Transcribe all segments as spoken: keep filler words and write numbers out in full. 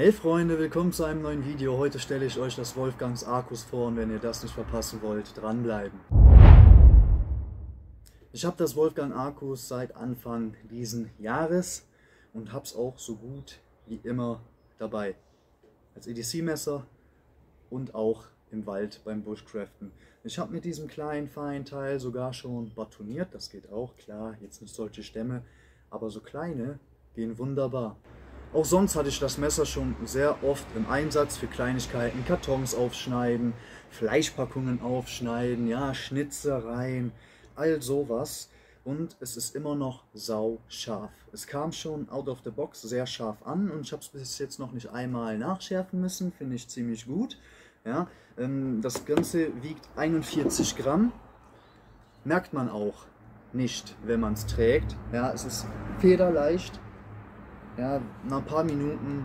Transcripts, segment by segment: Hey Freunde, willkommen zu einem neuen Video. Heute stelle ich euch das Wolfgangs Acus vor und wenn ihr das nicht verpassen wollt, dranbleiben. Ich habe das Wolfgangs Acus seit Anfang diesen Jahres und habe es auch so gut wie immer dabei. Als E D C-Messer und auch im Wald beim Bushcraften. Ich habe mit diesem kleinen, feinen Teil sogar schon batoniert, das geht auch, klar, jetzt nicht solche Stämme, aber so kleine gehen wunderbar. Auch sonst hatte ich das Messer schon sehr oft im Einsatz für Kleinigkeiten, Kartons aufschneiden, Fleischpackungen aufschneiden, ja, Schnitzereien, all sowas. Und es ist immer noch sau scharf. Es kam schon out of the box sehr scharf an und ich habe es bis jetzt noch nicht einmal nachschärfen müssen, finde ich ziemlich gut. Ja, das Ganze wiegt einundvierzig Gramm, merkt man auch nicht, wenn man es trägt. Ja, es ist federleicht. Ja, nach ein paar Minuten,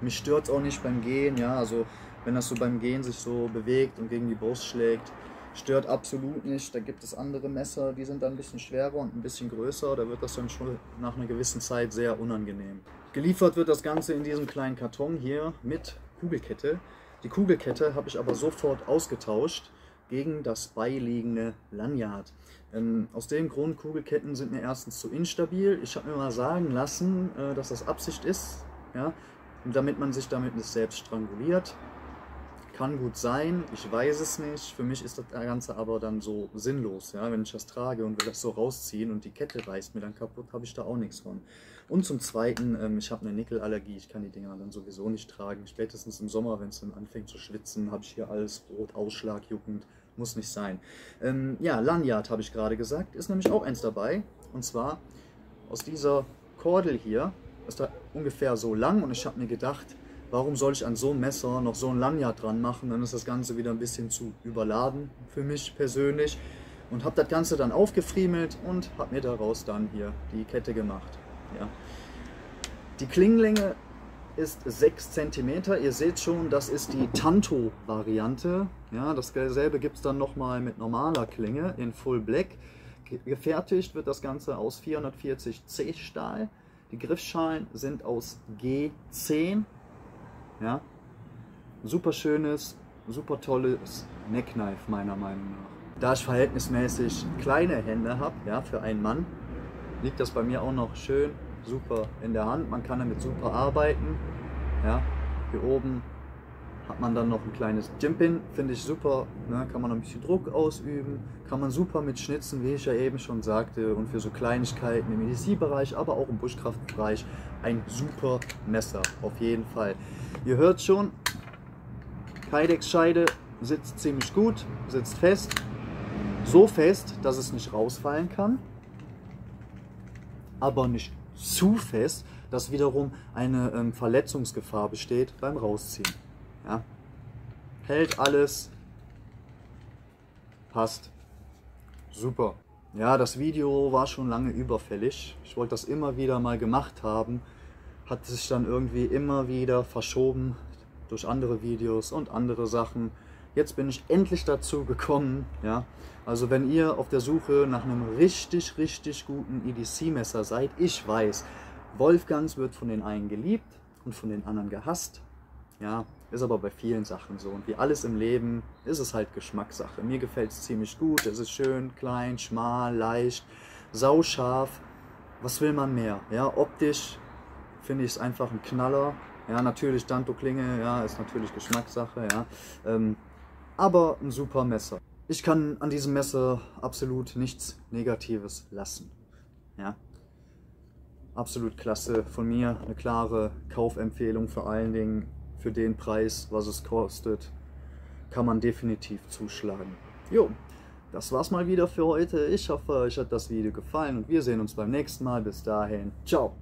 mich stört es auch nicht beim Gehen, ja, also wenn das so beim Gehen sich so bewegt und gegen die Brust schlägt, stört absolut nicht. Da gibt es andere Messer, die sind dann ein bisschen schwerer und ein bisschen größer, da wird das dann schon nach einer gewissen Zeit sehr unangenehm. Geliefert wird das Ganze in diesem kleinen Karton hier mit Kugelkette. Die Kugelkette habe ich aber sofort ausgetauscht gegen das beiliegende Lanyard. Ähm, aus dem Grund, Kugelketten sind mir erstens zu instabil. Ich habe mir mal sagen lassen, äh, dass das Absicht ist, ja, damit man sich damit nicht selbst stranguliert. Kann gut sein, ich weiß es nicht. Für mich ist das Ganze aber dann so sinnlos. Ja? Wenn ich das trage und will das so rausziehen und die Kette reißt mir dann kaputt, habe ich da auch nichts von. Und zum Zweiten, ähm, ich habe eine Nickelallergie, ich kann die Dinger dann sowieso nicht tragen. Spätestens im Sommer, wenn es dann anfängt zu schwitzen, habe ich hier alles rot, Ausschlag, juckend. Muss nicht sein. Ähm, ja, Lanyard habe ich gerade gesagt, ist nämlich auch eins dabei. Und zwar aus dieser Kordel hier, ist da ungefähr so lang und ich habe mir gedacht, warum soll ich an so einem Messer noch so ein Lanyard dran machen, dann ist das Ganze wieder ein bisschen zu überladen für mich persönlich. Und habe das Ganze dann aufgefriemelt und habe mir daraus dann hier die Kette gemacht. Ja. Die Klingenlänge ist sechs Zentimeter. Ihr seht schon, das ist die Tanto-Variante. Ja, dasselbe gibt es dann nochmal mit normaler Klinge in Full Black. Gefertigt wird das Ganze aus vierhundertvierzig C Stahl. Die Griffschalen sind aus G zehn. Ja, super schönes, super tolles Neckknife meiner Meinung nach. Da ich verhältnismäßig kleine Hände habe, ja, für einen Mann, liegt das bei mir auch noch schön super in der Hand, man kann damit super arbeiten. Ja, hier oben hat man dann noch ein kleines Jimpin, finde ich super, ne? Kann man noch ein bisschen Druck ausüben, kann man super mit schnitzen, wie ich ja eben schon sagte, und für so Kleinigkeiten im E D C-Bereich, aber auch im Bushcraft-Bereich ein super Messer, auf jeden Fall. Ihr hört schon, Kydex-Scheide sitzt ziemlich gut, sitzt fest, so fest, dass es nicht rausfallen kann, aber nicht zu fest, dass wiederum eine ähm, Verletzungsgefahr besteht beim Rausziehen. Ja. Hält alles, passt, super. Ja, das Video war schon lange überfällig, ich wollte das immer wieder mal gemacht haben, hat sich dann irgendwie immer wieder verschoben durch andere Videos und andere Sachen. Jetzt bin ich endlich dazu gekommen, ja. Also wenn ihr auf der Suche nach einem richtig, richtig guten E D C-Messer seid, ich weiß, Wolfgangs wird von den einen geliebt und von den anderen gehasst, ja, ist aber bei vielen Sachen so. Und wie alles im Leben ist es halt Geschmackssache. Mir gefällt es ziemlich gut, es ist schön, klein, schmal, leicht, sauscharf. Was will man mehr, ja, optisch finde ich es einfach ein Knaller. Ja, natürlich Tanto-Klinge, ja, ist natürlich Geschmackssache, ja, ähm, aber ein super Messer. Ich kann an diesem Messer absolut nichts Negatives lassen. Ja. Absolut klasse von mir, eine klare Kaufempfehlung, vor allen Dingen für den Preis, was es kostet, kann man definitiv zuschlagen. Jo, das war's mal wieder für heute. Ich hoffe, euch hat das Video gefallen und wir sehen uns beim nächsten Mal. Bis dahin, ciao!